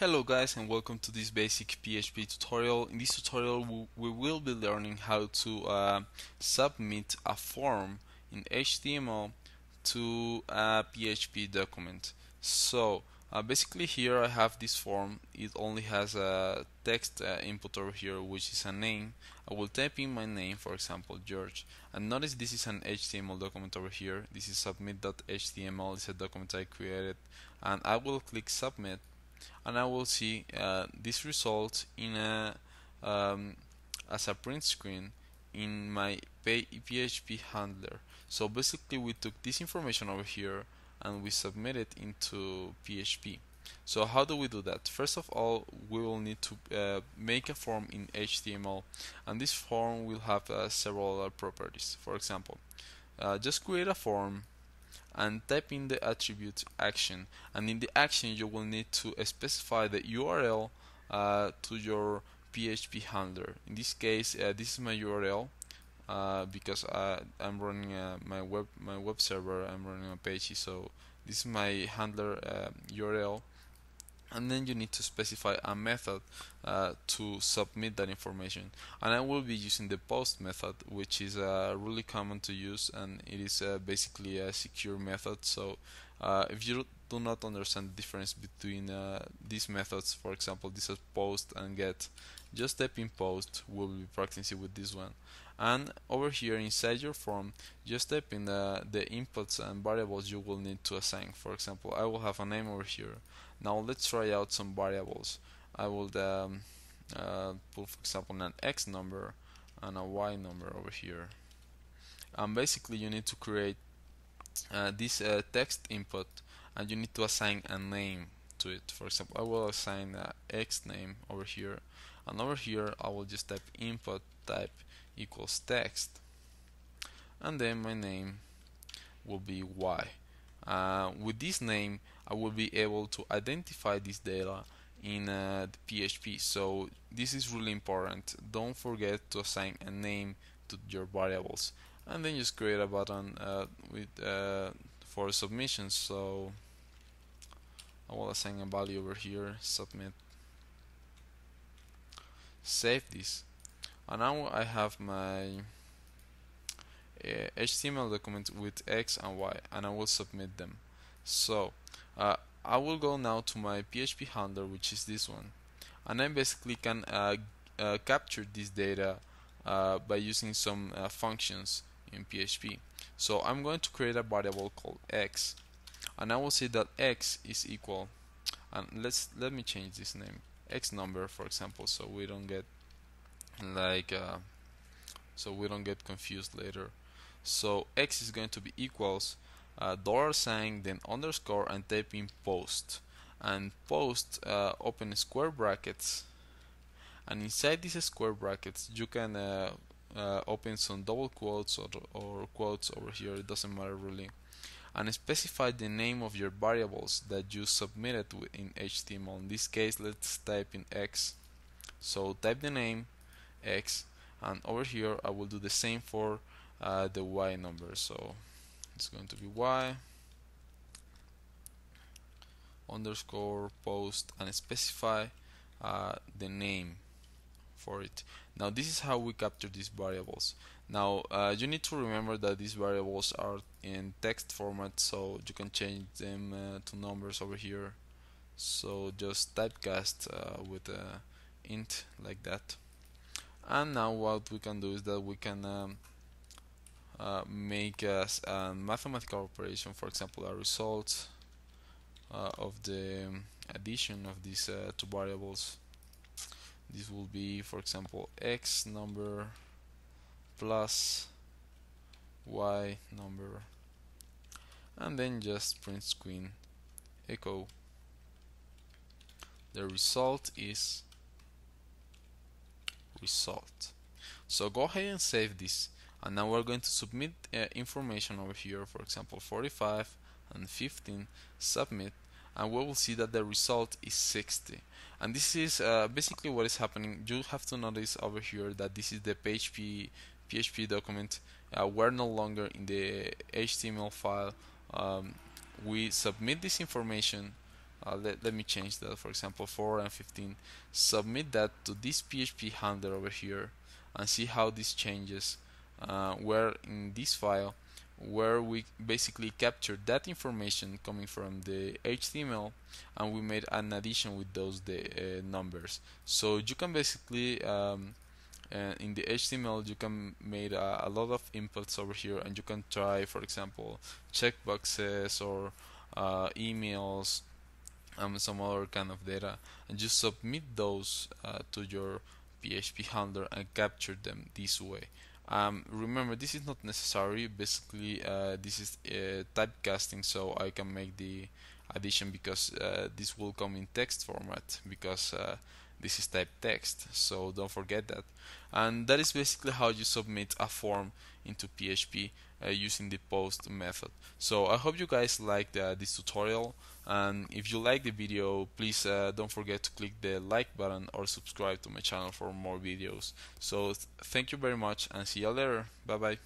Hello guys, and welcome to this basic PHP tutorial. In this tutorial we will be learning how to submit a form in HTML to a PHP document. So basically here I have this form. It only has a text input over here, which is a name. I will type in my name, for example George, and notice this is an HTML document over here. This is submit.html. It's a document I created, and I will click submit, and I will see this result in a as a print screen in my PHP handler. So basically we took this information over here and we submit it into PHP. So how do we do that? First of all, we will need to make a form in HTML, and this form will have several properties. For example, just create a form and type in the attribute action, and in the action you will need to specify the URL to your PHP handler. In this case this is my URL because I'm running my web server. I'm running Apache, so this is my handler URL, and then you need to specify a method to submit that information. And I will be using the POST method, which is really common to use, and it is basically a secure method. So if you do not understand the difference between these methods, for example this is POST and GET, just type in POST. We'll be practicing with this one. And over here inside your form, just type in the inputs and variables you will need to assign. For example, I will have a name over here. Now let's try out some variables. I will put, for example, an X number and a Y number over here. And basically you need to create this text input, and you need to assign a name to it. For example, I will assign X name over here, and over here I will just type input type equals text, and then my name will be Y. With this name I will be able to identify this data in the PHP. So this is really important. Don't forget to assign a name to your variables, and then just create a button for submission. So I will assign a value over here, submit, save this, and now I have my HTML document with X and Y, and I will submit them. So I will go now to my PHP handler, which is this one, and I basically can capture this data by using some functions in PHP. So I'm going to create a variable called X, and I will say that X is equal, and let me change this name, X number, for example, so we don't get like confused later. So X is going to be equals $, then underscore, and type in post, and post open square brackets, and inside these square brackets you can open some double quotes or quotes over here, it doesn't matter really, and specify the name of your variables that you submitted in HTML. In this case let's type in X, so type the name X, and over here I will do the same for the Y number, so it's going to be Y underscore post, and specify the name for it. Now this is how we capture these variables. Now you need to remember that these variables are in text format, so you can change them to numbers over here. So just typecast with int like that. And now what we can do is that we can make a mathematical operation, for example a result of the addition of these two variables. This will be, for example, X number plus Y number, and then just print screen echo. The result is result. So go ahead and save this, and now we're going to submit information over here, for example 45 and 15, submit, and we will see that the result is 60. And this is basically what is happening. You have to notice over here that this is the PHP document. We're no longer in the HTML file. We submit this information let me change that, for example, 4 and 15. Submit that to this PHP handler over here and see how this changes, where in this file where we basically captured that information coming from the HTML and we made an addition with those numbers. So you can basically in the HTML you can make a lot of inputs over here, and you can try, for example, checkboxes or emails and some other kind of data, and just submit those to your PHP handler and capture them this way. Remember, this is not necessary. Basically this is typecasting, so I can make the addition because this will come in text format, because this is type text, so don't forget that. And that is basically how you submit a form into PHP using the POST method. So I hope you guys liked this tutorial, and if you like the video, please don't forget to click the like button or subscribe to my channel for more videos. So thank you very much and see you later. Bye bye.